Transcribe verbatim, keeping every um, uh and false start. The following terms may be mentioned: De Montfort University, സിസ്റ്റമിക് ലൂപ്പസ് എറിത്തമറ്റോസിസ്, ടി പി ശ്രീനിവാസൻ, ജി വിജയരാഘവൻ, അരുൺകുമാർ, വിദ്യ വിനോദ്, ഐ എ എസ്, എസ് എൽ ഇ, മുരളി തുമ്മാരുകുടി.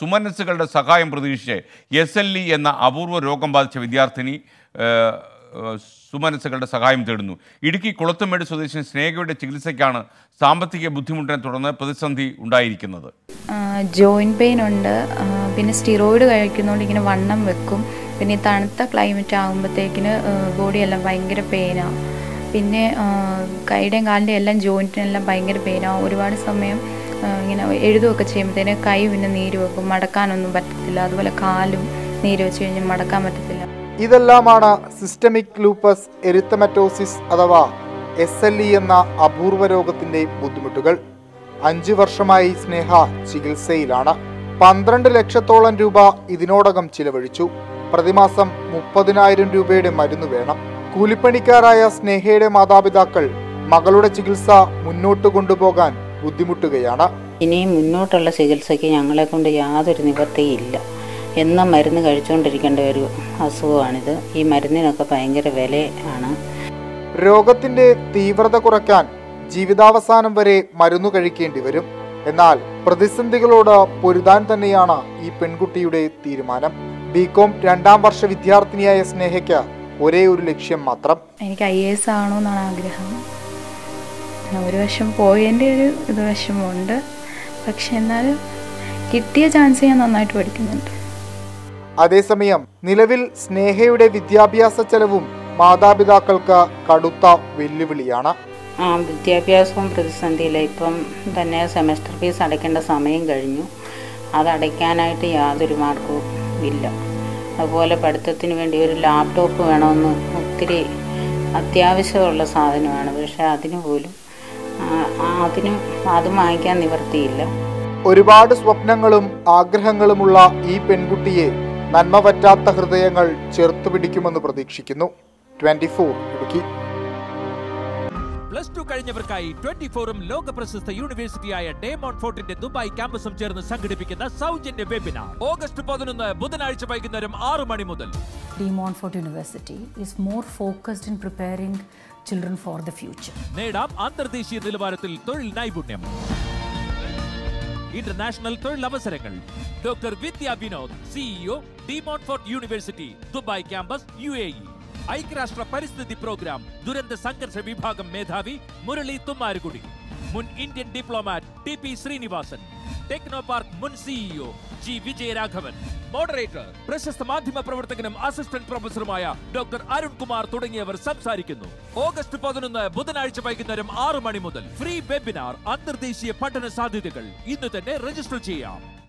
സുമനസ്സുകളുടെ സഹായം പ്രതീക്ഷിച്ച് എസ് എൽ ഇ എന്ന അപൂർവ രോഗം ബാധിച്ച വിദ്യാർത്ഥിനി സുമനസ്സുകളുടെ സഹായം തേടുന്നു. ഇടുക്കി കുളത്തുമേട് സ്വദേശി സ്നേഹയുടെ ചികിത്സയ്ക്കാണ് സാമ്പത്തിക ബുദ്ധിമുട്ടിനെ തുടർന്ന് പ്രതിസന്ധി ഉണ്ടായിരിക്കുന്നത്. ജോയിൻറ്റ് പെയിൻ ഉണ്ട്, പിന്നെ സ്റ്റിറോയിഡ് കഴിക്കുന്നതുകൊണ്ട് ഇങ്ങനെ വണ്ണം വെക്കും, പിന്നെ ഈ തണുത്ത ക്ലൈമറ്റ് ആകുമ്പോഴത്തേക്കിന് ബോഡിയെല്ലാം ഭയങ്കര പെയിനാണ്, പിന്നെ കൈയുടെയും കാലിൻ്റെ എല്ലാം ജോയിൻറ്റിനെല്ലാം ഭയങ്കര പെയിനാണ്. ഒരുപാട് സമയം ഇങ്ങനെ എഴുതുമൊക്കെ ചെയ്യുമ്പോഴത്തേന് കൈ പിന്നെ നീര് വെക്കും, മടക്കാനൊന്നും പറ്റത്തില്ല, അതുപോലെ കാലും നീര് വെച്ച് കഴിഞ്ഞാൽ മടക്കാൻ പറ്റത്തില്ല. ഇതെല്ലാമാണ് സിസ്റ്റമിക് ലൂപ്പസ് എറിത്തമറ്റോസിസ് അഥവാ എസ് എൽ ഇ എന്ന അപൂർവ രോഗത്തിൻ്റെ ബുദ്ധിമുട്ടുകൾ. അഞ്ചു വർഷമായി സ്നേഹ ചികിത്സയിലാണ്. പന്ത്രണ്ട് ലക്ഷത്തോളം രൂപ ഇതിനോടകം ചിലവഴിച്ചു. പ്രതിമാസം മുപ്പതിനായിരം രൂപയുടെ മരുന്ന് വേണം. കൂലിപ്പണിക്കാരായ സ്നേഹയുടെ മാതാപിതാക്കൾ മകളുടെ ചികിത്സ മുന്നോട്ട് കൊണ്ടുപോകാൻ ബുദ്ധിമുട്ടുകയാണ്. ഇനി മുന്നോട്ടുള്ള ചികിത്സയ്ക്ക് ഞങ്ങളെ കൊണ്ട് യാതൊരു നിവർത്തിയില്ല. എന്നും മരുന്ന് കഴിച്ചുകൊണ്ടിരിക്കേണ്ട ഒരു അസുഖമാണിത്. ഈ മരുന്നിനൊക്കെ ഭയങ്കര വിലയാണ്. രോഗത്തിന്റെ തീവ്രത കുറയ്ക്കാൻ ജീവിതാവസാനം വരെ മരുന്ന് കഴിക്കേണ്ടി വരും. എന്നാൽ പ്രതിസന്ധികളോട് പൊരുതാൻ തന്നെയാണ് ഈ പെൺകുട്ടിയുടെ തീരുമാനം. ബികോം രണ്ടാം വർഷ വിദ്യാർത്ഥിനിയായ സ്നേഹയ്ക്ക് ഒരേ ഒരു ലക്ഷ്യം മാത്രം, എനിക്ക് ഐ എ എസ് ആണോന്നാണ് ആഗ്രഹം. ഒരു വശം പോയതിൻ്റെ ഒരു ഇത് വശമുണ്ട്, പക്ഷെ എന്നാലും കിട്ടിയ ചാൻസ് ഞാൻ നന്നായിട്ട് പഠിക്കുന്നുണ്ട്. അതേസമയം നിലവിൽ സ്നേഹയുടെ വിദ്യാഭ്യാസ ചെലവും മാതാപിതാക്കൾക്ക് കടുത്ത വെല്ലുവിളിയാണ്. ആ വിദ്യാഭ്യാസവും പ്രതിസന്ധിയില്ല. ഇപ്പം തന്നെ സെമസ്റ്റർ ഫീസ് അടയ്ക്കേണ്ട സമയം കഴിഞ്ഞു, അതടയ്ക്കാനായിട്ട് യാതൊരു മാർഗവും ഇല്ല. അതുപോലെ പഠിത്തത്തിന് വേണ്ടി ഒരു ലാപ്ടോപ്പ് വേണമെന്ന് ഒത്തിരി അത്യാവശ്യമുള്ള സാധനമാണ്, പക്ഷെ അതിനു പോലും അതിനും അതും വാങ്ങിക്കാൻ നിവർത്തിയില്ല. ഒരുപാട് സ്വപ്നങ്ങളും ആഗ്രഹങ്ങളുമുള്ള ഈ പെൺകുട്ടിയെ നന്മ പറ്റാത്ത ഹൃദയങ്ങൾ ചേർത്ത് പിടിക്കുമെന്ന് പ്രതീക്ഷിക്കുന്നു. ഇരുപത്തിനാല് ഇടുക്കി. പ്ലസ് ടു കഴിഞ്ഞവർക്കായി ഇരുപത്തിനാലും ലോക പ്രശസ്ത യൂണിവേഴ്സിറ്റിയായ ഡേ മോൺഫോർട്ടിന്റെ ദുബായ് ക്യാമ്പസും ചേർന്ന് സംഘടിപ്പിക്കുന്ന സൗജന്യ വെബിനാർ ഓഗസ്റ്റ് പതിനൊന്ന് ബുധനാഴ്ച വൈകുന്നേരം ആറ് മണി മുതൽ. De Montfort University is more focused in preparing children for the future. നേടാം അന്തർദേശീയ നിലവാരത്തിൽ തൊഴിൽ നൈപുണ്യം, ഇന്റർനാഷണൽ തൊഴിൽ അവസരങ്ങൾ. Doctor വിദ്യ വിനോദ്, CEO, De Montfort University, Dubai campus, U A E. ഐക്യരാഷ്ട്ര പരിസ്ഥിതി പ്രോഗ്രാം ദുരന്ത സംഘർഷ വിഭാഗം മേധാവി മുരളി തുമ്മാരുകുടി, മുൻ Indian diplomat ടി പി ശ്രീനിവാസൻ, Technopark മുൻ സിഇഒ ജി വിജയരാഘവൻ, മോഡറേറ്റർ പ്രശസ്ത മാധ്യമ പ്രവർത്തകനും അസിസ്റ്റന്റ് പ്രൊഫസറുമായ ഡോക്ടർ അരുൺകുമാർ തുടങ്ങിയവർ സംസാരിക്കുന്നു. ഓഗസ്റ്റ് പതിനൊന്ന് ബുധനാഴ്ച വൈകുന്നേരം ആറ് മണി മുതൽ. ഫ്രീ വെബിനാർ അന്തർദേശീയ പഠന സാധ്യതകൾ. ഇന്ന് തന്നെ രജിസ്റ്റർ ചെയ്യാം.